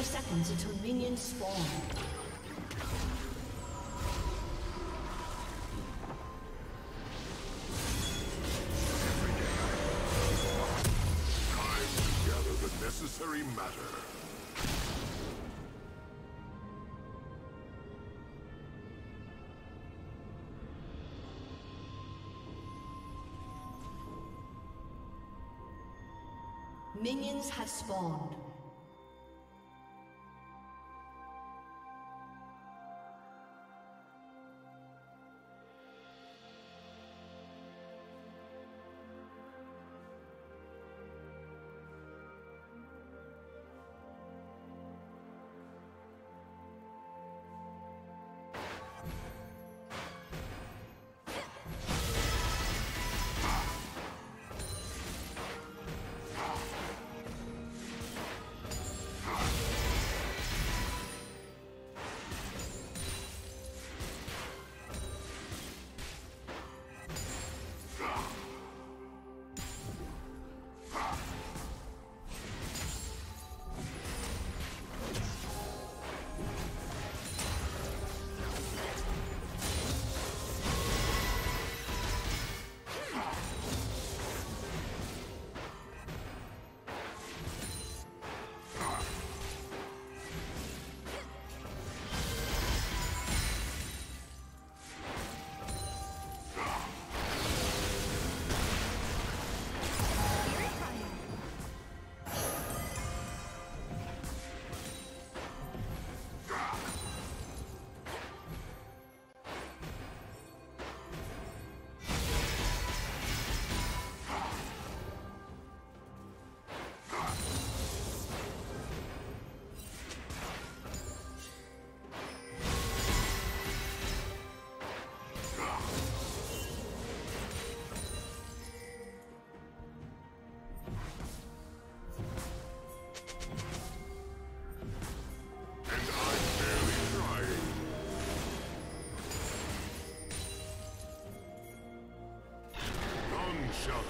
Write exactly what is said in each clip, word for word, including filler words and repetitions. thirty seconds until minions spawn. Minions have spawned.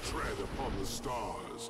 Tread upon the stars.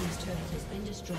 team's turret has been destroyed.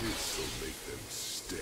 This will make them stare.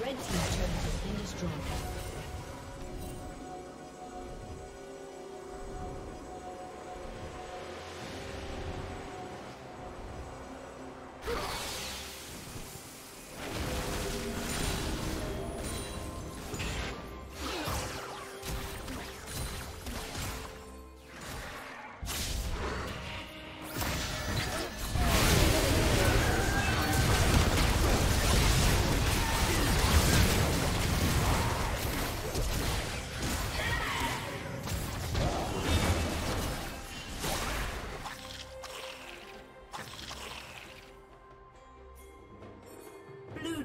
Red team's turret has been destroyed.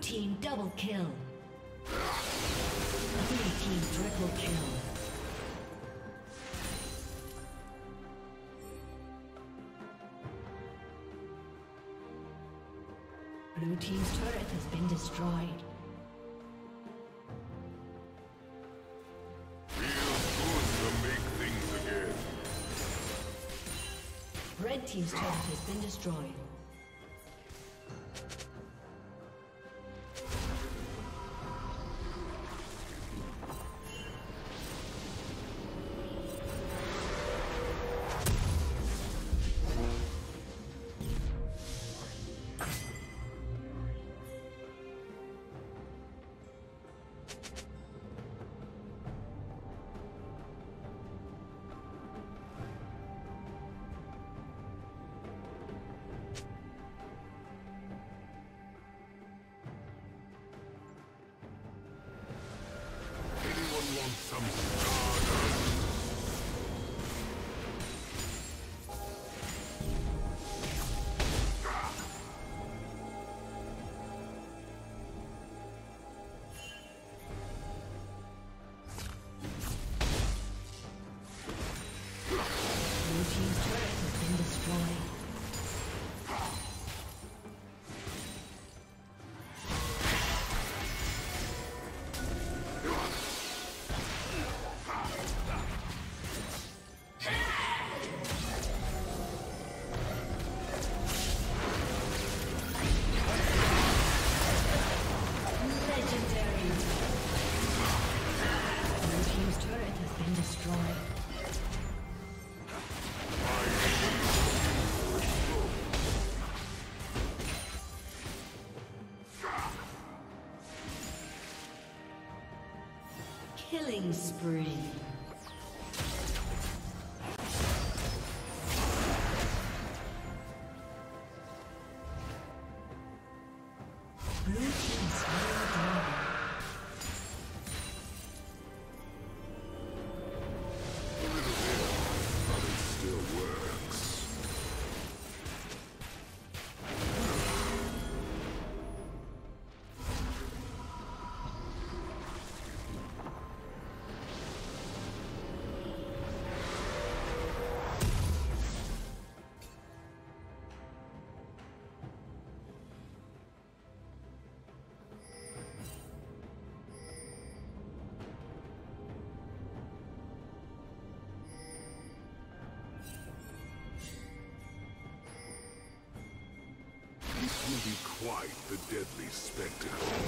Team double kill. Blue team triple kill. Blue team's turret has been destroyed. Feels good to make things again. Red team's turret has been destroyed. Killing spree. Be quite the deadly spectacle.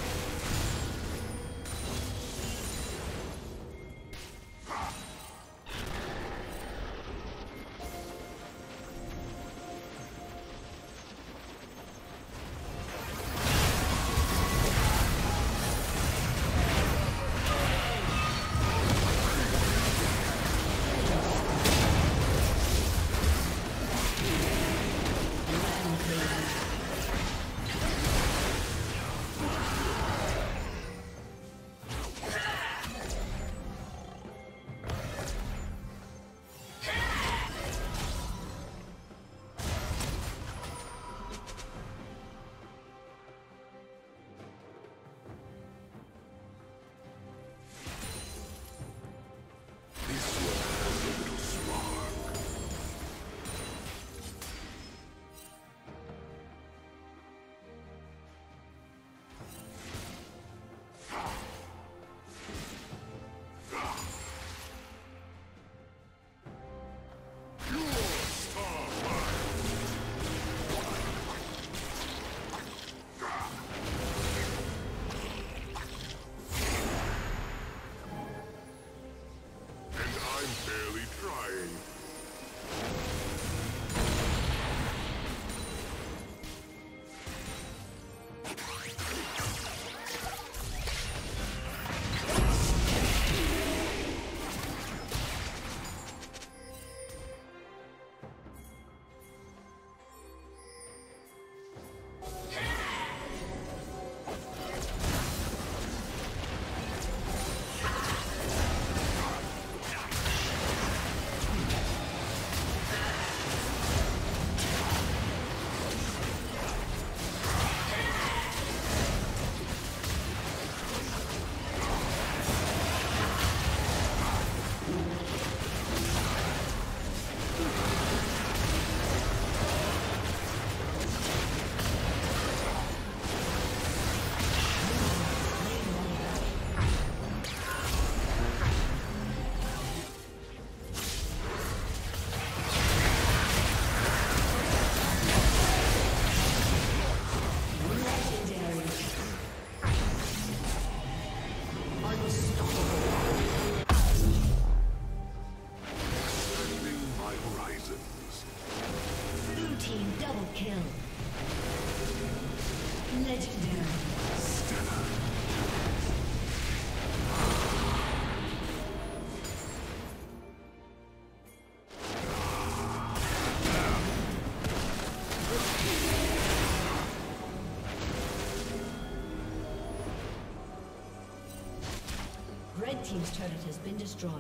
Red team's turret has been destroyed.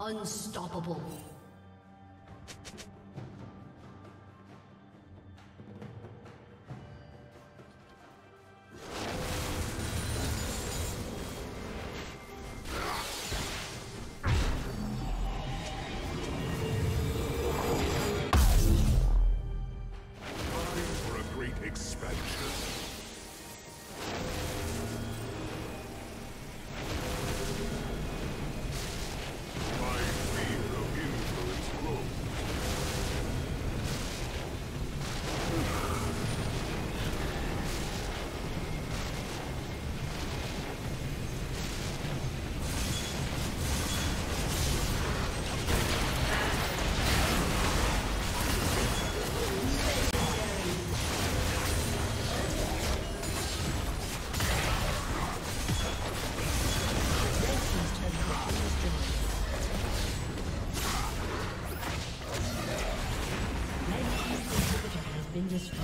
Unstoppable. Fear of you. been destroyed.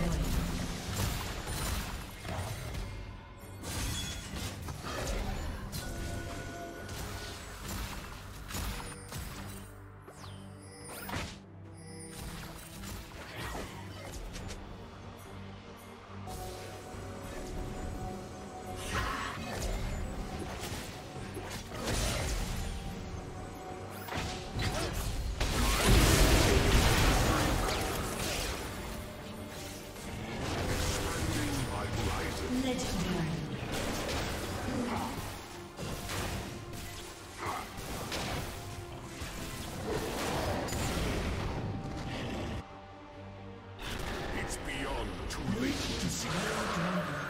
It's beyond too late to see.